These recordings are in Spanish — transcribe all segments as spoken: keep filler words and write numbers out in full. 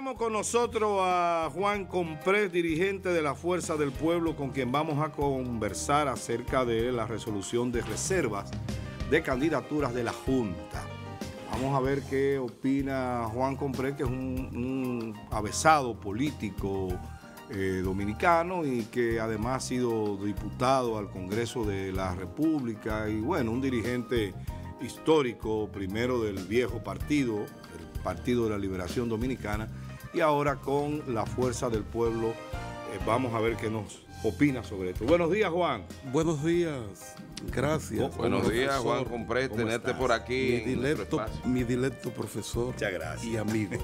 Tenemos con nosotros a Juan Compré, dirigente de la Fuerza del Pueblo, con quien vamos a conversar acerca de la resolución de reservas de candidaturas de la Junta. Vamos a ver qué opina Juan Compré, que es un, un avezado político eh, dominicano y que además ha sido diputado al Congreso de la República y bueno, un dirigente histórico, primero del viejo partido, el Partido de la Liberación Dominicana, y ahora con la Fuerza del Pueblo. Eh, vamos a ver qué nos opina sobre esto. Buenos días, Juan. Buenos días. Gracias. Buenos días, profesor. Juan Compré, tenerte por aquí. Mi dilecto, mi dilecto profesor. Muchas gracias. Y amigo.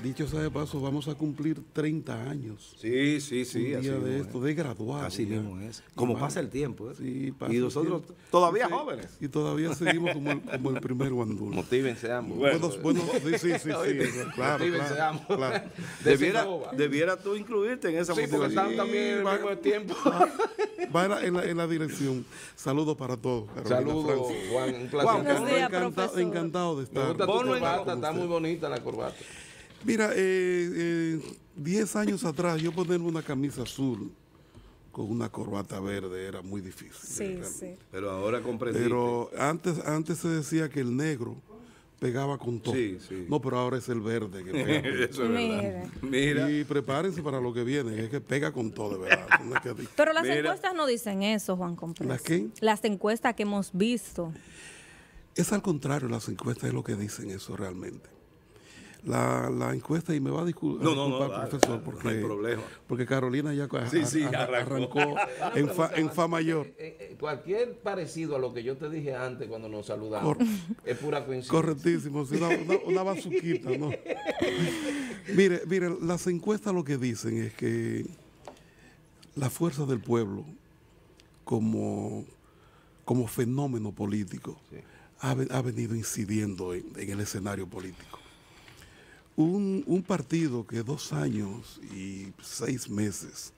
Dicho sea de paso, vamos a cumplir treinta años. Sí, sí, sí. Un así día de es. esto, de graduado. Así ya. mismo es. Como pasa el tiempo. ¿eh? Sí, pasa y nosotros tiempo. todavía sí, jóvenes. Y todavía seguimos como el, como el primer guandulo. Motívense ambos. Bueno, bueno, sí, sí, sí. Oye, sí claro, motívense claro, ambos. Claro. Debiera, debiera tú incluirte en esa sí, motivación. Sí, también va, el tiempo. Va, va en, la, en la dirección. Saludos para todos. Saludos, Juan. Un placer. Juan, encantado, días, encantado, encantado de estar. Me gusta tu corbata, está muy bonita la corbata. Mira, eh, eh, diez años atrás yo ponerme una camisa azul con una corbata verde era muy difícil. Sí, realmente. sí. Pero ahora comprendí. Pero antes, antes se decía que el negro pegaba con todo. Sí, sí. No, pero ahora es el verde que pega. Eso es verdad. Mira. Mira. Y prepárense para lo que viene, es que pega con todo, de verdad. Pero las Mira. encuestas no dicen eso, Juan Compré. ¿Las qué? Las encuestas que hemos visto. Es al contrario, las encuestas es lo que dicen eso realmente. La, la encuesta, y me va a disculpar, no, no, no, profesor, no, porque, no hay problema. Porque Carolina ya a, sí, sí, a, arrancó, arrancó en, fa, en fa mayor. Cualquier parecido a lo que yo te dije antes cuando nos saludamos Cor es pura coincidencia. Correctísimo, sí, una, una, una bazuquita, ¿no? Mire, mire, las encuestas lo que dicen es que la Fuerza del Pueblo, como, como fenómeno político, sí. ha, ha venido incidiendo en, en el escenario político. Un, un partido que dos años y seis meses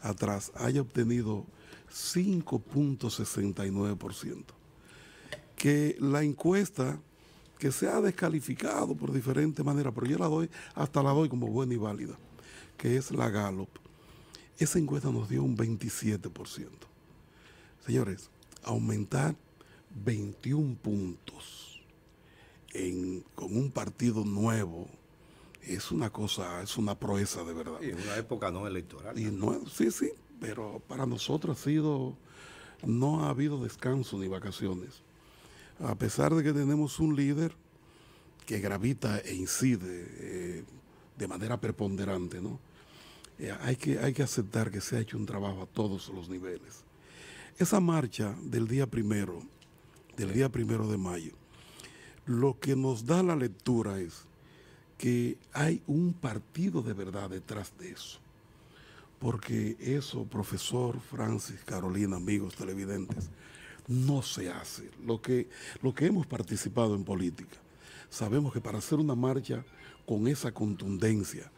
atrás haya obtenido cinco punto sesenta y nueve por ciento, que la encuesta que se ha descalificado por diferentes maneras, pero yo la doy, hasta la doy como buena y válida, que es la Gallup, esa encuesta nos dio un veintisiete por ciento. Señores, aumentar veintiún puntos. En, con un partido nuevo es una cosa, es una proeza de verdad. Y en una época no electoral. Y no, sí, sí, pero para nosotros ha sido, no ha habido descanso ni vacaciones. A pesar de que tenemos un líder que gravita e incide eh, de manera preponderante, ¿no? Eh, hay que, hay que aceptar que se ha hecho un trabajo a todos los niveles. Esa marcha del día primero, del día primero de mayo, lo que nos da la lectura es que hay un partido de verdad detrás de eso. Porque eso, profesor Francis, Carolina, amigos televidentes, no se hace. Lo que, lo que hemos participado en política, sabemos que para hacer una marcha con esa contundencia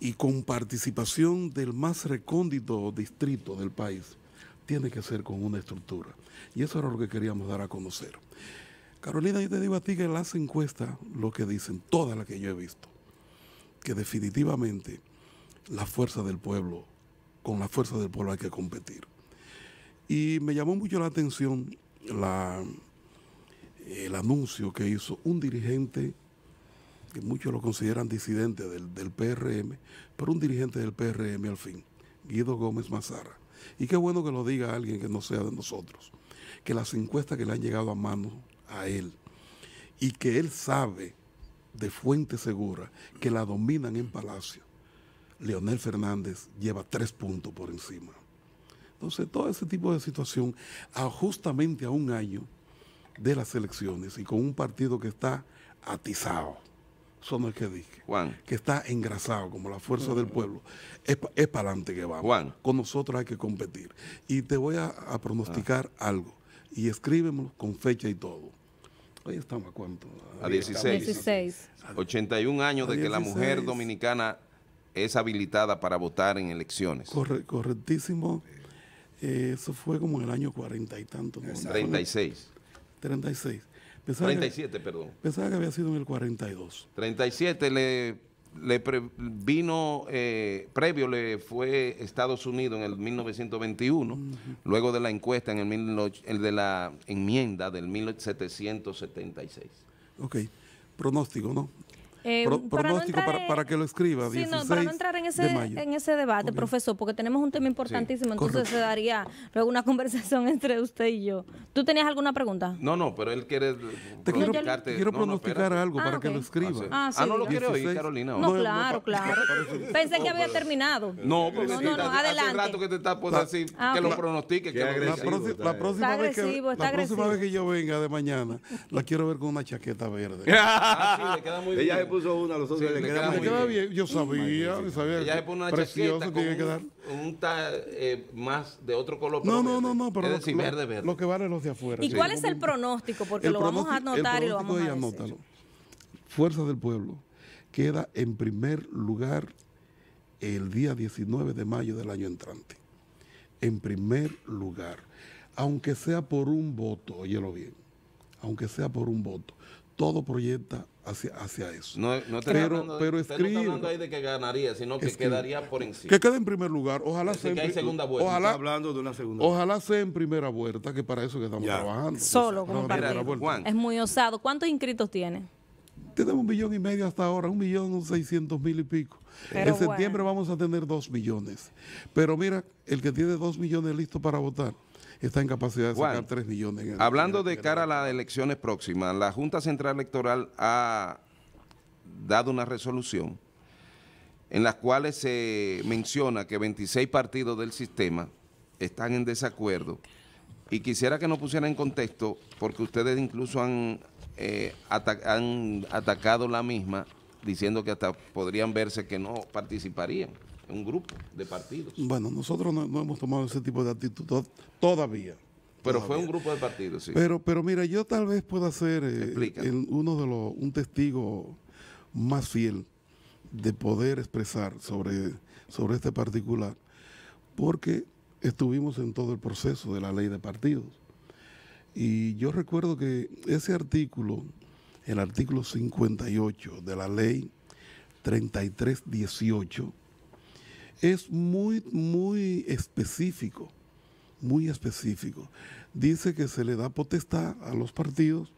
y con participación del más recóndito distrito del país, tiene que ser con una estructura. Y eso era lo que queríamos dar a conocer. Carolina, yo te digo a ti que las encuestas, lo que dicen, todas las que yo he visto, que definitivamente la Fuerza del Pueblo, con la Fuerza del Pueblo hay que competir. Y me llamó mucho la atención la, el anuncio que hizo un dirigente, que muchos lo consideran disidente del, del P R M, pero un dirigente del P R M al fin, Guido Gómez Mazarra. Y qué bueno que lo diga alguien que no sea de nosotros, que las encuestas que le han llegado a mano a él, y que él sabe de fuente segura que la dominan en Palacio, Leonel Fernández lleva tres puntos por encima. Entonces, todo ese tipo de situación, a justamente a un año de las elecciones y con un partido que está atizado, eso no es que dije, Juan, que está engrasado como la Fuerza uh-huh. del Pueblo, es, es para adelante que vamos. Juan, con nosotros hay que competir. Y te voy a, a pronosticar uh-huh. algo. Y escríbemelo con fecha y todo. Hoy estamos a cuánto? A dieciséis. ochenta y un años de que la mujer dominicana es habilitada para votar en elecciones. Corre, correctísimo. Eh, eso fue como en el año cuarenta y tanto. ¿No? treinta y seis. treinta y seis. Pensaba treinta y siete, que, perdón. Pensaba que había sido en el cuarenta y dos. treinta y siete le le pre, vino, eh, previo le fue Estados Unidos en el mil novecientos veintiuno, uh-huh. luego de la encuesta en el, mil, el de la enmienda del mil setecientos setenta y seis. Ok, pronóstico, ¿no? Eh, Pro, para pronóstico no entrar, para, para que lo escriba, sí, no, para no entrar en ese, en ese debate, okay. profesor, porque tenemos un tema importantísimo, sí, entonces correcto. se daría luego una conversación entre usted y yo. ¿Tú tenías alguna pregunta? No, no, pero él quiere... Te quiero, quiero no, pronosticar no, algo ah, para okay. que lo escriba. Ah, sí, ah no lo quiero oír, Carolina. No, no claro, no, claro. Pensé no, que había pero, terminado. No, porque no, no, no, no, hace adelante. rato que te está por decir ah, que okay. lo pronostique. Que agresivo, la próxima vez que yo venga de mañana, la quiero ver con una chaqueta verde. Ah, sí, le queda muy bien. Puso una a los otros, sí, le le queda queda bien. Yo sabía, yo sabía. Ella se pone una chaqueta con un, un ta, eh, más de otro color. No, no, no, no, pero es decir, lo, verde, verde. Lo que vale los de afuera. ¿Y sí. cuál es el pronóstico? Porque el lo pronóstico, vamos a anotar y lo vamos a decir. Anótalo. Fuerza del Pueblo queda en primer lugar el día diecinueve de mayo del año entrante. En primer lugar. Aunque sea por un voto, óyelo bien. Aunque sea por un voto. Todo proyecta hacia, hacia eso. No, no te pero, hablando, pero escribe, no está hablando ahí de que ganaría, sino que escribe. quedaría por encima. Que quede en primer lugar. Ojalá Así sea en segunda vuelta. Ojalá, hablando de una segunda ojalá sea en primera vuelta, que para eso que estamos ya. trabajando. Solo como partido. Juan. Es muy osado. ¿Cuántos inscritos tiene? Tenemos un millón y medio hasta ahora, un millón seiscientos mil y pico. Pero en septiembre bueno. vamos a tener dos millones. Pero mira, el que tiene dos millones listo para votar está en capacidad de sacar tres millones. En el hablando de cara a las elecciones próximas, la Junta Central Electoral ha dado una resolución en la cual se menciona que veintiséis partidos del sistema están en desacuerdo, y quisiera que nos pusieran en contexto, porque ustedes incluso han, eh, atac han atacado la misma, diciendo que hasta podrían verse que no participarían. Un grupo de partidos. Bueno, nosotros no, no hemos tomado ese tipo de actitud to todavía. Pero todavía. fue un grupo de partidos, sí. Pero, pero mira, yo tal vez pueda ser eh, el, uno de los, un testigo más fiel de poder expresar sobre, sobre este particular, porque estuvimos en todo el proceso de la ley de partidos. Y yo recuerdo que ese artículo, el artículo cincuenta y ocho de la ley treinta y tres dieciocho, es muy, muy específico, muy específico. Dice que se le da potestad a los partidos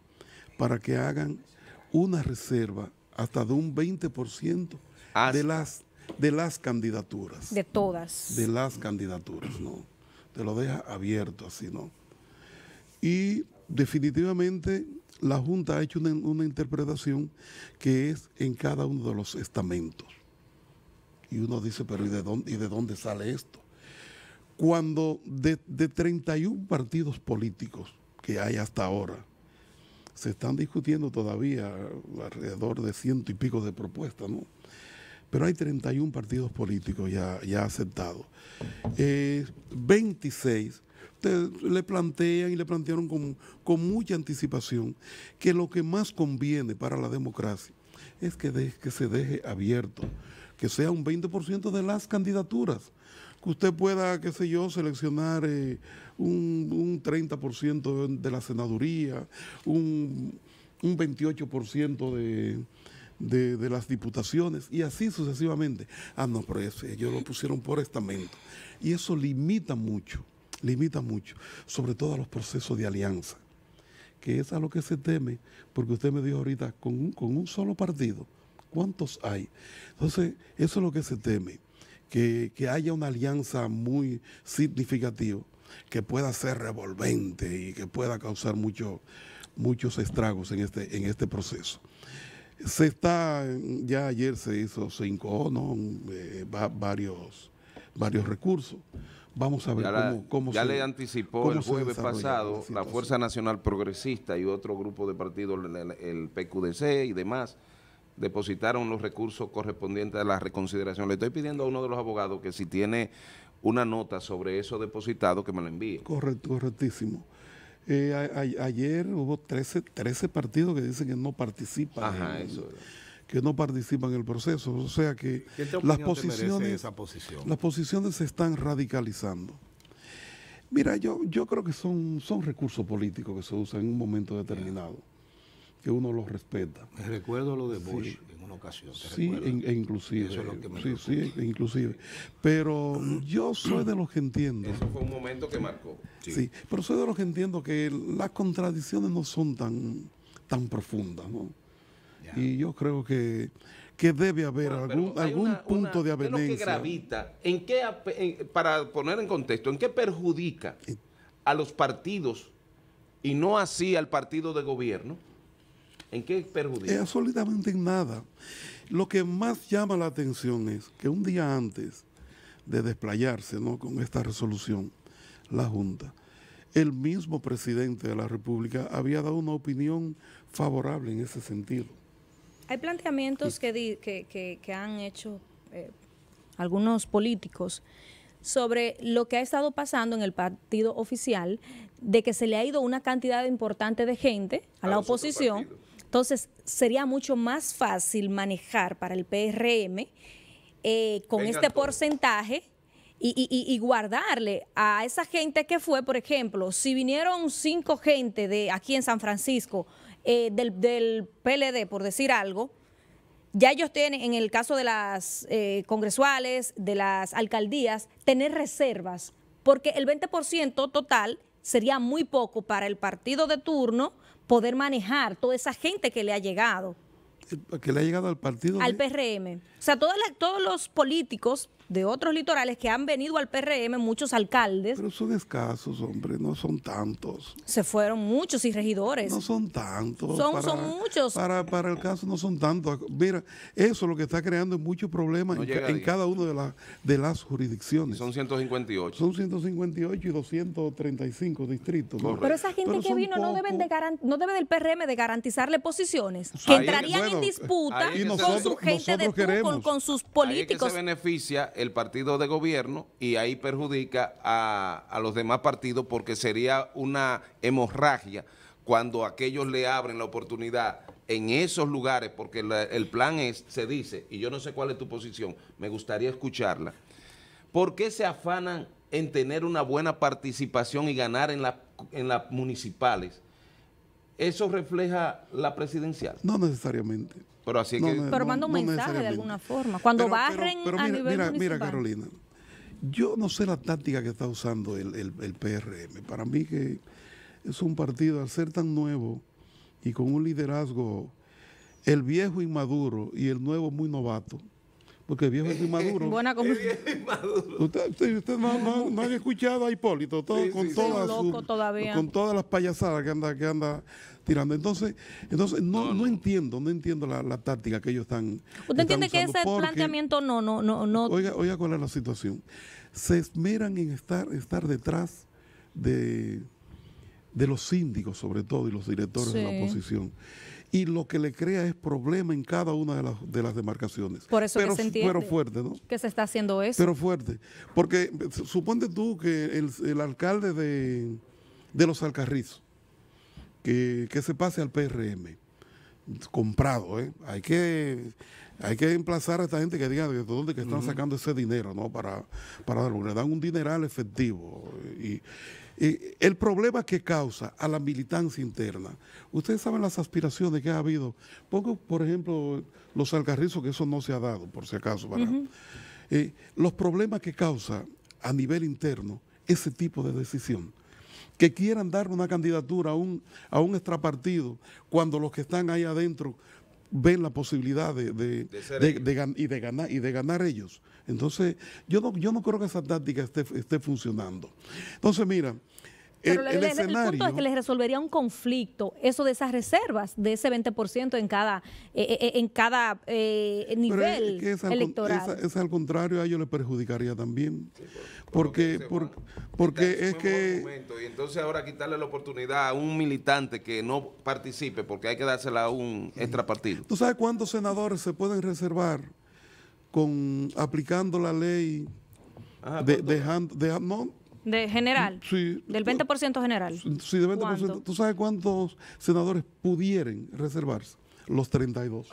para que hagan una reserva hasta de un veinte por ciento de las, de las candidaturas. De todas. De las candidaturas, ¿no? Te lo deja abierto así, ¿no? Y definitivamente la Junta ha hecho una, una interpretación que es en cada uno de los estamentos. Y uno dice, pero ¿y de dónde, y de dónde sale esto? Cuando de, de treinta y uno partidos políticos que hay hasta ahora, se están discutiendo todavía alrededor de ciento y pico de propuestas, ¿no? Pero hay treinta y uno partidos políticos ya, ya aceptados. Eh, veintiséis te, le plantean y le plantearon con, con mucha anticipación que lo que más conviene para la democracia es que, de, que se deje abierto, que sea un veinte por ciento de las candidaturas, que usted pueda, qué sé yo, seleccionar eh, un, un treinta por ciento de la senaduría, un, un veintiocho por ciento de, de, de las diputaciones, y así sucesivamente. Ah, no, pero ese, ellos lo pusieron por estamento. Y eso limita mucho, limita mucho, sobre todo a los procesos de alianza, que es a lo que se teme, porque usted me dijo ahorita, con un, con un solo partido, ¿cuántos hay? Entonces, eso es lo que se teme, que, que haya una alianza muy significativa, que pueda ser revolvente y que pueda causar mucho, muchos estragos en este, en este proceso. Se está, ya ayer se hizo cinco, ¿no? Eh, va, varios, varios recursos. Vamos a ver ya cómo, la, cómo ya se... Ya le anticipó el jueves pasado la, la Fuerza Nacional Progresista y otro grupo de partidos, el, el P Q D C y demás, depositaron los recursos correspondientes a la reconsideración. Le estoy pidiendo a uno de los abogados que si tiene una nota sobre eso depositado, que me la envíe. Correcto, correctísimo. Eh, a, a, ayer hubo trece, trece partidos que dicen que no participan. Ajá, en, eso que no participan en el proceso. O sea que las posiciones, esa posición? las posiciones se están radicalizando. Mira, yo, yo creo que son, son recursos políticos que se usan en un momento determinado. que uno los respeta. Me recuerdo lo de Bush, sí, en una ocasión. Sí, en, e inclusive. Eso es lo que me sí, sí, inclusive. Pero yo soy de los que entiendo. Eso fue un momento que marcó. Sí, sí, pero soy de los que entiendo que las contradicciones no son tan, tan profundas, ¿no? Ya. Y yo creo que, que debe haber bueno, algún, algún una, punto una, de avenencia. ¿Qué es lo que gravita? ¿En qué, en, para poner en contexto, ¿en qué perjudica a los partidos y no así al partido de gobierno? ¿En qué perjudica? Eh, absolutamente en nada. Lo que más llama la atención es que un día antes de desplayarse, ¿no?, con esta resolución, la Junta, el mismo presidente de la República había dado una opinión favorable en ese sentido. Hay planteamientos que, di, que, que, que han hecho eh, algunos políticos sobre lo que ha estado pasando en el partido oficial, de que se le ha ido una cantidad importante de gente a, a la oposición. Entonces, sería mucho más fácil manejar para el P R M eh, con Venga este todo. porcentaje y, y, y guardarle a esa gente que fue, por ejemplo, si vinieron cinco gente de aquí en San Francisco, Eh, del, del P L D, por decir algo, ya ellos tienen, en el caso de las eh, congresuales, de las alcaldías, tener reservas, porque el veinte por ciento total sería muy poco para el partido de turno poder manejar toda esa gente que le ha llegado. ¿Que le ha llegado al partido? Al de... P R M. O sea, todas las, todos los políticos de otros litorales que han venido al P R M, muchos alcaldes. Pero son escasos, hombre, no son tantos. Se fueron muchos y regidores. No son tantos. Son, para, son muchos. Para, para el caso no son tantos. Mira, eso lo que está creando es muchos problemas no en, en cada una de, la, de las jurisdicciones. Y son ciento cincuenta y ocho. Son ciento cincuenta y ocho y doscientos treinta y cinco distritos. ¿No? Pero esa gente Pero que vino poco. no deben de no debe del P R M de garantizarle posiciones, que ahí entrarían bueno, en disputa con nosotros, su gente de tú, con, con sus políticos. Ahí es que se beneficia el partido de gobierno y ahí perjudica a, a los demás partidos, porque sería una hemorragia cuando aquellos le abren la oportunidad en esos lugares, porque la, el plan es, se dice, y yo no sé cuál es tu posición, me gustaría escucharla. ¿Por qué se afanan en tener una buena participación y ganar en, la, en las municipales? ¿Eso refleja la presidencial? No necesariamente. Pero así no, que... No, pero manda un no, mensaje no de alguna forma. Cuando pero, barren pero, pero mira, a nivel mira, municipal. Mira, Carolina, yo no sé la táctica que está usando el, el, el P R M. Para mí que es un partido, al ser tan nuevo y con un liderazgo, el viejo inmaduro y el nuevo muy novato, porque el viejo es inmaduro. Buena usted, usted, usted no, no, no han escuchado a Hipólito, todo, sí, con, sí, todas loco su, todavía. con todas las payasadas que anda, que anda tirando. Entonces, entonces no, no, no entiendo, no entiendo la, la táctica que ellos están. ¿Usted entiende que ese porque, planteamiento no, no, no, no? Oiga, oiga cuál es la situación. Se esmeran en estar, estar detrás de, de los síndicos, sobre todo, y los directores sí. de la oposición. Y lo que le crea es problema en cada una de las, de las demarcaciones. Por eso pero, que se entiende. Pero fuerte, ¿no? Que se está haciendo eso. Pero fuerte. Porque suponte tú que el, el alcalde de, de Los Alcarrizos, que, que se pase al P R M, comprado, ¿eh? Hay que, hay que emplazar a esta gente que diga de dónde que están uh-huh. sacando ese dinero, ¿no? Para, para darlo. Le dan un dineral efectivo. Y... Eh, el problema que causa a la militancia interna, ustedes saben las aspiraciones que ha habido. Pongo, por ejemplo, Los Alcarrizos, que eso no se ha dado, por si acaso. Para, uh-huh. eh, los problemas que causa a nivel interno ese tipo de decisión. Que quieran dar una candidatura a un, a un extrapartido cuando los que están ahí adentro ven la posibilidad de, de, de, de, de, de, y de ganar y de ganar ellos. Entonces, yo no, yo no creo que esa táctica esté, esté funcionando. Entonces, mira, Pero el, el, el, el escenario... El punto es que les resolvería un conflicto, eso de esas reservas, de ese veinte por ciento en cada, eh, en cada eh, nivel es que es al, electoral. Es, es al contrario, a ellos les perjudicaría también. Sí, por, porque por, porque, porque es que... Momento, y entonces ahora quitarle la oportunidad a un militante que no participe, porque hay que dársela a un sí. extrapartido. ¿Tú sabes cuántos senadores se pueden reservar con aplicando la ley Ajá, de, dejando, dejando, no, de general, sí, del veinte por ciento general? Sí, del veinte por ciento. ¿Cuánto? ¿Tú sabes cuántos senadores pudieran reservarse? Los treinta y dos.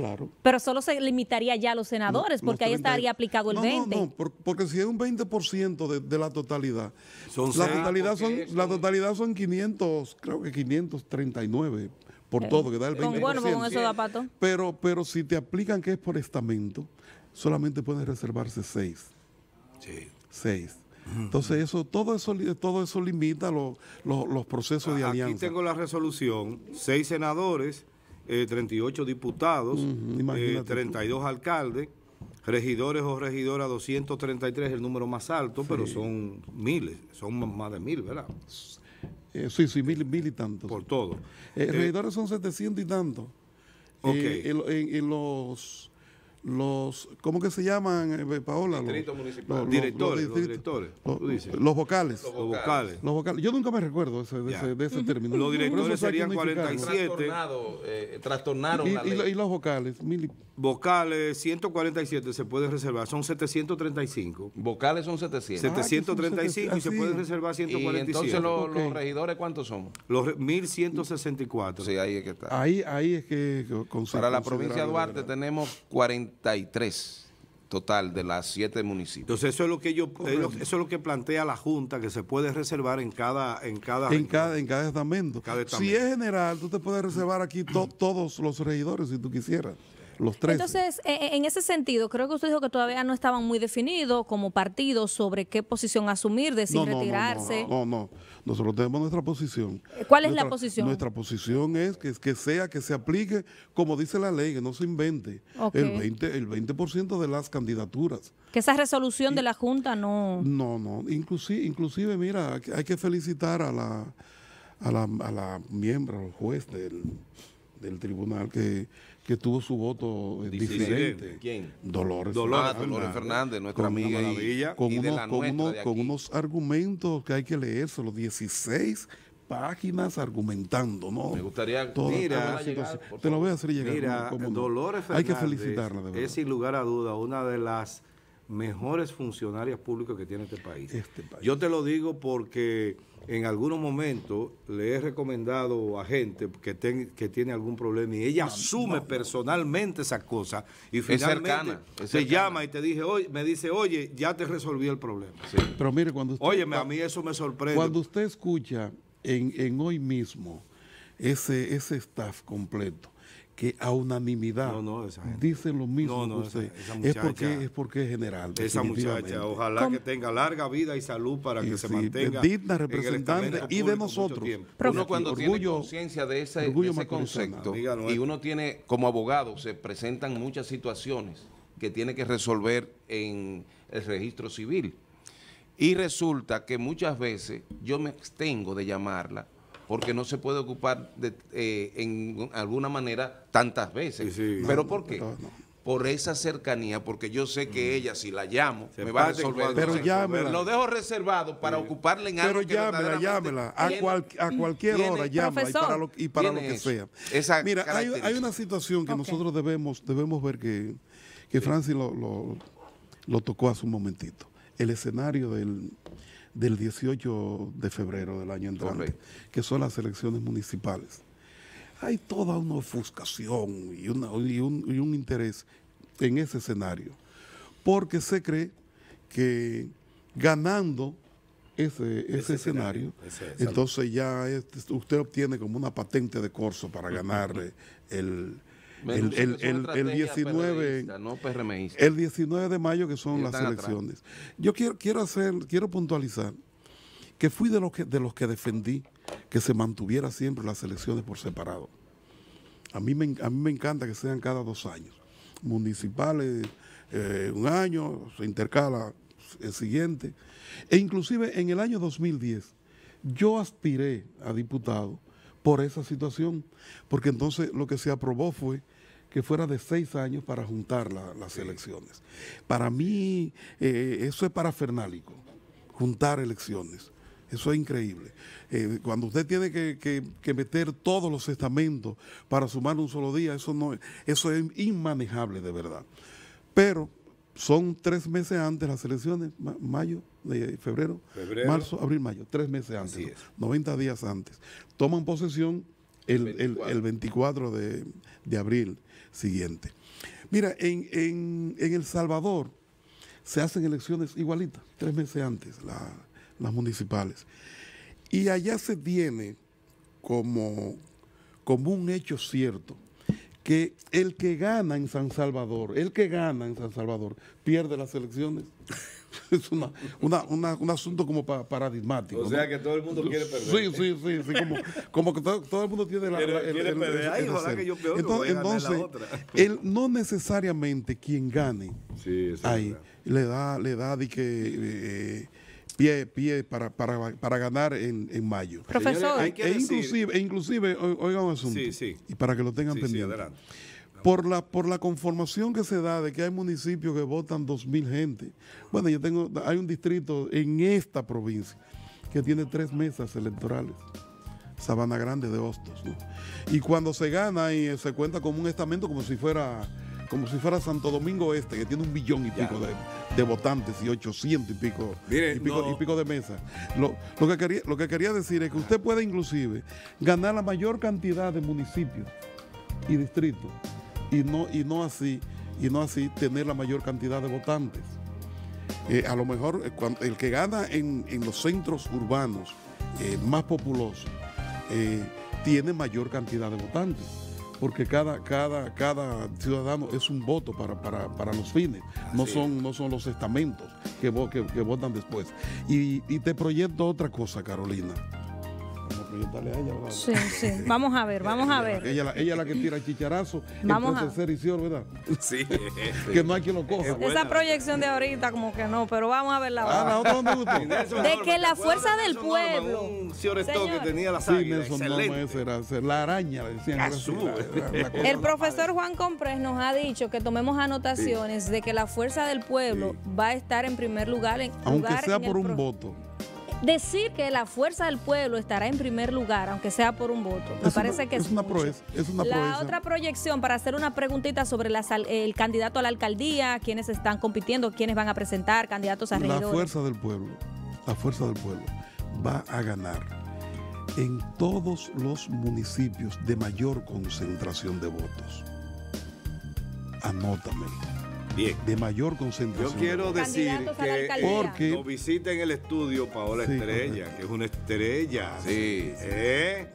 Claro. Pero solo se limitaría ya a los senadores, no, porque los ahí estaría aplicado el no, veinte por ciento. No, no, por, porque si es un veinte por ciento de, de la totalidad, son la, totalidad son, es, la totalidad son quinientos, creo que quinientos treinta y nueve por pero, todo, que da el veinte por ciento. Con, bueno, con eso da pato. Pero, pero si te aplican que es por estamento, solamente pueden reservarse seis. Sí. Seis. Entonces eso, todo eso, todo eso limita lo, lo, los procesos de alianza. Aquí tengo la resolución, seis senadores, eh, treinta y ocho diputados, uh-huh, eh, treinta y dos alcaldes, regidores o regidoras, doscientos treinta y tres, el número más alto, sí. Pero son miles, son más de mil, ¿verdad? Eh, sí, sí, mil, mil y tantos. Por todo. Eh, eh, regidores son setecientos y tantos. Ok. Eh, en, en, en los... los ¿cómo que se llaman, eh, Paola? Distritos municipales. Los, directores, los, los directores. Los, los, vocales, los, vocales. los vocales. Los vocales. Yo nunca me recuerdo ese, de, ese, de ese término. Los directores serían cuarenta y siete. Trastornado, eh, trastornaron y, la y, ley. Y los vocales. Mil... Vocales, ciento cuarenta y siete se pueden reservar. Son setecientos treinta y cinco. Vocales son setecientos. setecientos treinta y cinco ah, y se pueden reservar ciento cuarenta y siete. Y entonces los, okay. los regidores, ¿cuántos son? Los mil ciento sesenta y cuatro. Sí, ahí es que está. Ahí, ahí es que... Para la provincia de Duarte tenemos cuarenta y tres total de las siete municipios. Entonces eso es lo que yo eh, lo, eso es lo que plantea la Junta, que se puede reservar en cada en cada en cada, en cada, estamento. cada estamento. Si es general, tú te puedes reservar aquí to, todos los regidores si tú quisieras. Los trece. Entonces, en ese sentido, creo que usted dijo que todavía no estaban muy definidos como partido sobre qué posición asumir, de si no, retirarse. No no, no, no, no. Nosotros tenemos nuestra posición. ¿Cuál es nuestra, la posición? Nuestra posición es que, que sea, que se aplique, como dice la ley, que no se invente, okay. el veinte por ciento el veinte por ciento de las candidaturas. Que esa resolución y, de la Junta no... No, no. Inclusive, inclusive mira, hay que felicitar a la, a la, a la miembro, al juez del... del tribunal que, que tuvo su voto diferente. ¿Quién? Dolores, Dolores Fernández, Dolores Fernández, nuestra con amiga y, con, y unos, la con, unos, con unos argumentos que hay que leerse, los dieciséis páginas argumentando, ¿no? Me gustaría... Toda, mira, llegar, te lo voy a hacer llegar. Mira, ¿cómo, cómo Dolores Fernández hay que felicitarla, de verdad. Es sin lugar a duda una de las mejores funcionarias públicas que tiene este país. Este país. Yo te lo digo porque en algunos momentos le he recomendado a gente que, ten, que tiene algún problema y ella no, asume no, personalmente esas cosas y finalmente es cercana, es cercana. se llama y te dije, oye, me dice, oye, ya te resolví el problema. Sí. Pero mire, cuando usted, óyeme, a mí eso me sorprende. Cuando usted escucha en, en hoy mismo ese, ese staff completo, que a unanimidad no, no, dicen lo mismo no, no, esa, esa muchacha, es porque es porque es general. Esa muchacha, ojalá ¿Cómo? que tenga larga vida y salud para que sí, se mantenga digna representante y de nosotros. Uno cuando orgullo, tiene conciencia de ese, de ese concepto y uno tiene, como abogado, se presentan muchas situaciones que tiene que resolver en el registro civil. Y resulta que muchas veces yo me abstengo de llamarla porque no se puede ocupar de, eh, en alguna manera tantas veces. Sí, sí. ¿Pero no, por qué? No, no. Por esa cercanía, porque yo sé que ella, si la llamo, se me va a resolver. Pero llámela. Lo dejo reservado para sí. ocuparle en algo. Pero que llámela, llámela. A, cual, a cualquier ¿tiene? hora, llámela y para lo, y para lo que eso? sea. Esa Mira, hay, hay una situación que okay. nosotros debemos, debemos ver que, que sí. Francis lo, lo, lo tocó hace un momentito. El escenario del... del dieciocho de febrero del año entrante, Correcto. que son las elecciones municipales. Hay toda una ofuscación y, una, y, un, y un interés en ese escenario, porque se cree que ganando ese, ese, ese escenario, escenario ese, entonces ya este, usted obtiene como una patente de corso para ganarle el... El, el, el, el, diecinueve de mayo que son las elecciones atrás. Yo quiero quiero hacer quiero puntualizar que fui de los que de los que defendí que se mantuviera siempre las elecciones por separado. A mí me, a mí me encanta que sean cada dos años municipales, eh, un año se intercala el siguiente, e inclusive en el año dos mil diez yo aspiré a diputado por esa situación, porque entonces lo que se aprobó fue que fuera de seis años para juntar la, las sí. elecciones. Para mí, eh, eso es parafernálico, juntar elecciones. Eso es increíble. Eh, cuando usted tiene que, que, que meter todos los estamentos para sumar un solo día, eso, no, eso es inmanejable de verdad. Pero son tres meses antes las elecciones, mayo, de febrero, febrero, marzo, abril, mayo, tres meses antes, ¿no? noventa días antes. Toman posesión el, veinticuatro. El, el veinticuatro de, de abril siguiente. Mira, en, en, en El Salvador se hacen elecciones igualitas, tres meses antes, la, las municipales. Y allá se tiene como, como un hecho cierto que el que gana en San Salvador, el que gana en San Salvador, pierde las elecciones. Es una, una, una, un asunto como pa, paradigmático. O sea, ¿no? Que todo el mundo quiere perder. Sí, sí, sí, sí como, como que todo, todo el mundo tiene la... Entonces, él no necesariamente quien gane sí, ahí le da, le da de que... Eh, pie, pie para, para, para ganar en, en mayo. Profesor, e, hay que e decir... inclusive, e inclusive, oigan un asunto, sí, sí. Y para que lo tengan sí, pendiente. Sí, por, la, por la conformación que se da de que hay municipios que votan dos mil gente. Bueno, yo tengo, hay un distrito en esta provincia que tiene tres mesas electorales. Sabana Grande de Hostos, ¿no? Y cuando se gana y se cuenta como un estamento como si fuera... como si fuera Santo Domingo Este, que tiene un billón y pico de, de votantes y ochocientos y pico, Miren, y, pico no. y pico de mesas. Lo, lo, que quería, lo que quería decir es que usted puede inclusive ganar la mayor cantidad de municipios y distritos y no, y no, así, y no así tener la mayor cantidad de votantes. Eh, a lo mejor el que gana en, en los centros urbanos eh, más populosos eh, tiene mayor cantidad de votantes, porque cada, cada, cada ciudadano es un voto para, para, para los fines, no son, no son los estamentos que, que, que votan después. Y, y te proyecto otra cosa, Carolina. Vamos a proyectarle a ella, ¿verdad? Sí, sí, vamos a ver, vamos a ver. Ella, ella es la que tira el chicharazo, vamos entonces a... Sericior, ¿verdad? Sí, sí. Que no hay quien lo coja. Es esa proyección de ahorita como que no, pero vamos a ver la otra. Ah, la otra no me gustó. De que la fuerza del pueblo... Señor, que tenía la sangre, sí, ese era, la araña, le decían, la, la, la el profesor Juan Compré nos ha dicho que tomemos anotaciones sí. de que la fuerza del pueblo sí. va a estar en primer lugar. En, aunque lugar sea en por un voto. Decir que la fuerza del pueblo estará en primer lugar, aunque sea por un voto. Me es parece una, que es, es, una proeza, es una La proeza. Otra proyección, para hacer una preguntita sobre la, el candidato a la alcaldía, quiénes están compitiendo, quiénes van a presentar, candidatos a regidores. La fuerza del pueblo, la fuerza del pueblo va a ganar en todos los municipios de mayor concentración de votos. Anótame. Bien. De mayor concentración. Yo quiero de decir que porque... nos visita en el estudio Paola sí, Estrella, correcto. Que es una estrella, sí, sí. ¿Eh?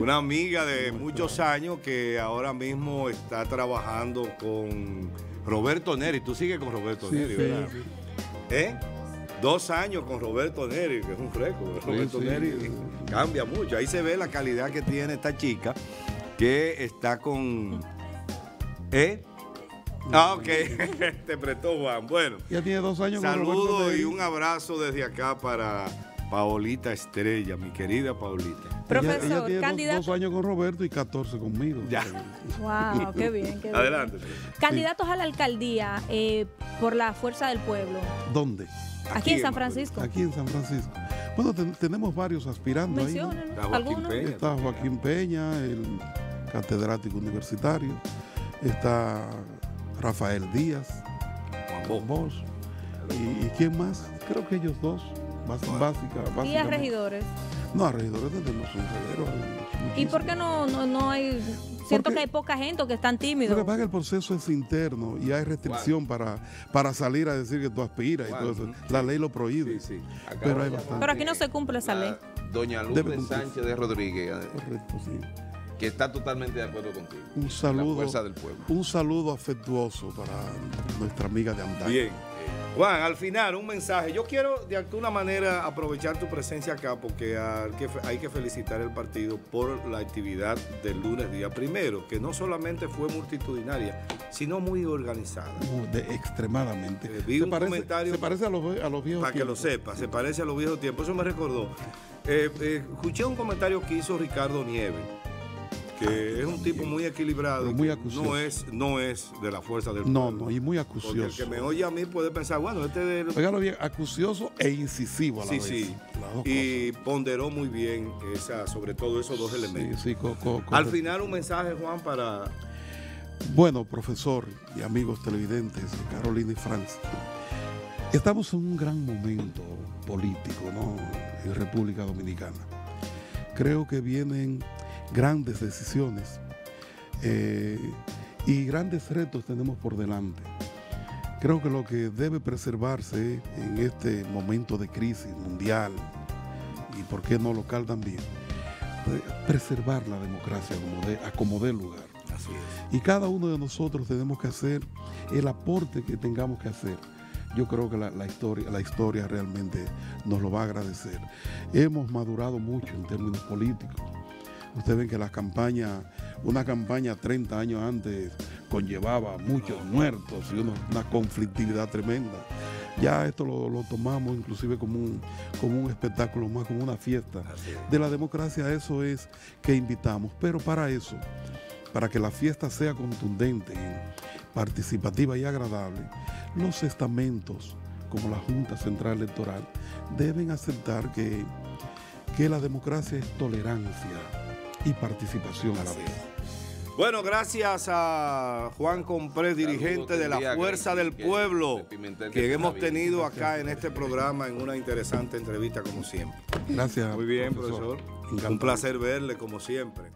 Una amiga de muchos años que ahora mismo está trabajando con Roberto Neri. Tú sigues con Roberto sí, Neri, sí, ¿verdad? Sí. ¿Eh? Dos años con Roberto Neri, que es un récord. Roberto sí, sí. Neri cambia mucho. Ahí se ve la calidad que tiene esta chica que está con... ¿Eh? Ah, ok. Te prestó Juan. Bueno. Ya tiene dos años con Roberto Neri. Saludos y un abrazo desde acá para Paolita Estrella, mi querida Paolita. Profesor, ella, ella tiene candidato. Dos, dos años con Roberto y catorce conmigo. Ya. Wow, qué bien, qué bien. Adelante. Candidatos sí. a la alcaldía eh, por la fuerza del pueblo. ¿Dónde? Aquí, aquí en San Francisco. Aquí en San Francisco. Bueno, ten, tenemos varios aspirando ahí, ¿no? Está Joaquín Peña, está Joaquín Peña, el catedrático universitario. Está Rafael Díaz, Juan Bosch. ¿Y, ¿Y quién más? Creo que ellos dos. Básica, básica, ¿Y a regidores? No, a regidores tenemos un regidero. ¿Y por qué no, no, no hay...? Siento que hay poca gente que están tímidos. Lo que pasa es que el proceso es interno y hay restricción para, para salir a decir que tú aspiras y todo eso. La ley lo prohíbe. Sí, sí. Pero, hay bastante. Pero aquí no se cumple esa ley. Doña Luz de Sánchez de Rodríguez. Correcto, sí. Que está totalmente de acuerdo contigo. Un saludo. La fuerza del pueblo. Un saludo afectuoso para nuestra amiga de antaño. Bien. Juan, al final, un mensaje. Yo quiero de alguna manera aprovechar tu presencia acá porque hay que felicitar el partido por la actividad del lunes día primero, que no solamente fue multitudinaria, sino muy organizada. Uh, de, extremadamente. Eh, vi un parece, comentario... Se parece a los, a los viejos para tiempos. Para que lo sepa, se parece a los viejos tiempos. Eso me recordó. Eh, eh, escuché un comentario que hizo Ricardo Nieves, que ah, es un tipo muy equilibrado, muy no es no es de la fuerza del pueblo. No, no, y muy acucioso. Porque el que me oye a mí puede pensar, bueno, este de... Oiganlo bien, acucioso e incisivo a la sí, vez. Sí, sí, y cosas. Ponderó muy bien, esa, sobre todo esos dos sí, elementos. Sí, co, co, co, Al co, final, un mensaje, Juan, para... Bueno, profesor y amigos televidentes, Carolina y Francis, estamos en un gran momento político, ¿no?, en República Dominicana. Creo que vienen... grandes decisiones eh, y grandes retos tenemos por delante. Creo que lo que debe preservarse en este momento de crisis mundial, y por qué no local también, preservar la democracia como de, a como dé lugar. Así es. Y cada uno de nosotros tenemos que hacer el aporte que tengamos que hacer. Yo creo que la, la, historia, la historia realmente nos lo va a agradecer. Hemos madurado mucho en términos políticos. Ustedes ven que la campaña, una campaña treinta años antes conllevaba muchos muertos y una, una conflictividad tremenda. Ya esto lo, lo tomamos inclusive como un, como un espectáculo más, como una fiesta de la democracia. Eso es que invitamos. Pero para eso, para que la fiesta sea contundente, participativa y agradable, los estamentos, como la Junta Central Electoral, deben aceptar que, que la democracia es tolerancia y participación a la vez. Bueno, gracias a Juan Compré, dirigente de la Fuerza del Pueblo, que hemos tenido acá en este programa en una interesante entrevista como siempre. Gracias. Muy bien, profesor. Un placer verle como siempre.